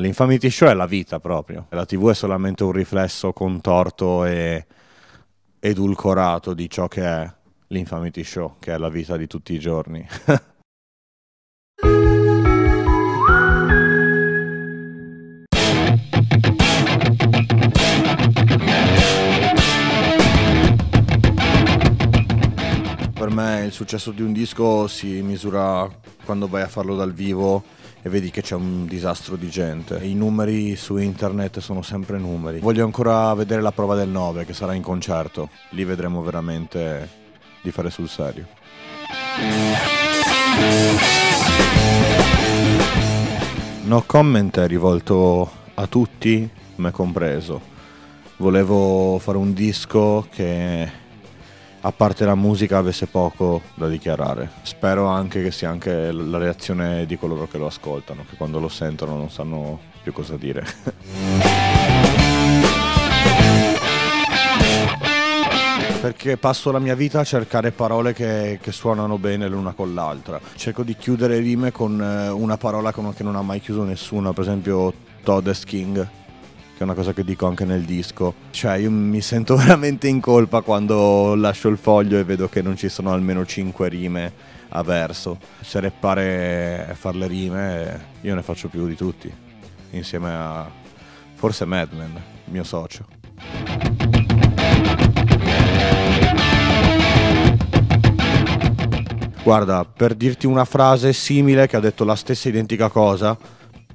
L'Infamity Show è la vita proprio, la TV è solamente un riflesso contorto e edulcorato di ciò che è l'Infamity Show, che è la vita di tutti i giorni. Per me il successo di un disco si misura quando vai a farlo dal vivo e vedi che c'è un disastro di gente. I numeri su internet sono sempre numeri. Voglio ancora vedere la prova del 9 che sarà in concerto. Lì vedremo veramente di fare sul serio. No Comment è rivolto a tutti, me compreso. Volevo fare un disco che, a parte la musica, avesse poco da dichiarare. Spero anche che sia anche la reazione di coloro che lo ascoltano, che quando lo sentono non sanno più cosa dire. Perché passo la mia vita a cercare parole che suonano bene l'una con l'altra. Cerco di chiudere rime con una parola che non ha mai chiuso nessuno, per esempio Todd's King. È una cosa che dico anche nel disco, cioè io mi sento veramente in colpa quando lascio il foglio e vedo che non ci sono almeno 5 rime a verso. Se rappare e fare le rime, io ne faccio più di tutti, insieme a forse Madman, mio socio. Guarda, per dirti una frase simile che ha detto la stessa identica cosa,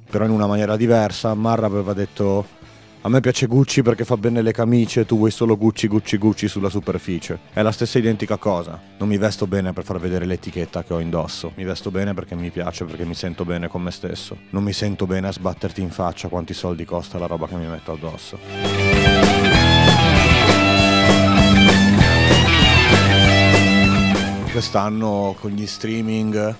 però in una maniera diversa, Marra aveva detto: a me piace Gucci perché fa bene le camicie, tu vuoi solo Gucci, Gucci, Gucci sulla superficie. È la stessa identica cosa. Non mi vesto bene per far vedere l'etichetta che ho indosso. Mi vesto bene perché mi piace, perché mi sento bene con me stesso. Non mi sento bene a sbatterti in faccia quanti soldi costa la roba che mi metto addosso. Quest'anno con gli streaming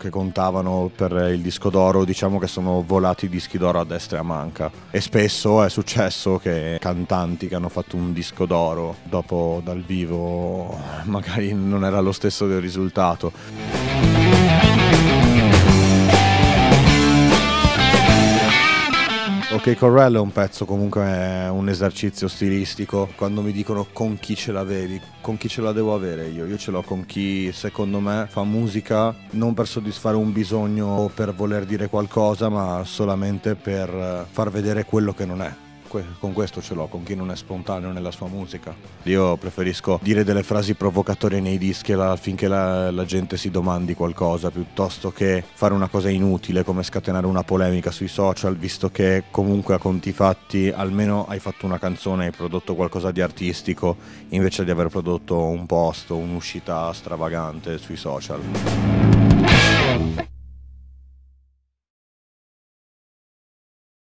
che contavano per il disco d'oro, diciamo che sono volati i dischi d'oro a destra e a manca, e spesso è successo che cantanti che hanno fatto un disco d'oro dopo dal vivo magari non era lo stesso del risultato. Ok Corral è un pezzo, comunque è un esercizio stilistico. Quando mi dicono con chi ce l'avevi, con chi ce la devo avere io ce l'ho con chi secondo me fa musica non per soddisfare un bisogno o per voler dire qualcosa, ma solamente per far vedere quello che non è. Con questo ce l'ho, con chi non è spontaneo nella sua musica. Io preferisco dire delle frasi provocatorie nei dischi affinché la gente si domandi qualcosa, piuttosto che fare una cosa inutile come scatenare una polemica sui social, visto che comunque a conti fatti almeno hai fatto una canzone, hai prodotto qualcosa di artistico, invece di aver prodotto un post, un'uscita stravagante sui social.